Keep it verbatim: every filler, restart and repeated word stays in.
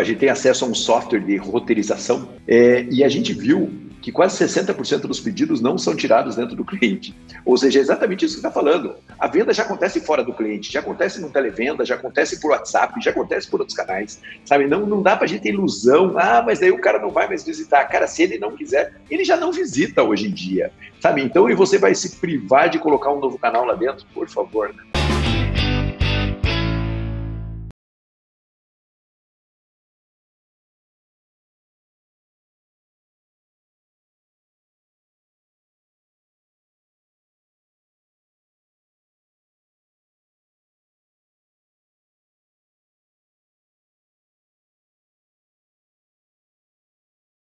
a gente tem acesso a um software de roteirização, é, e a gente viu que quase sessenta por cento dos pedidos não são tirados dentro do cliente. Ou seja, é exatamente isso que você está falando. A venda já acontece fora do cliente, já acontece no televenda, já acontece por WhatsApp, já acontece por outros canais, sabe? Não, não dá para a gente ter ilusão, ah, mas daí o cara não vai mais visitar. Cara, se ele não quiser, ele já não visita hoje em dia, sabe? Então, e você vai se privar de colocar um novo canal lá dentro? Por favor, né?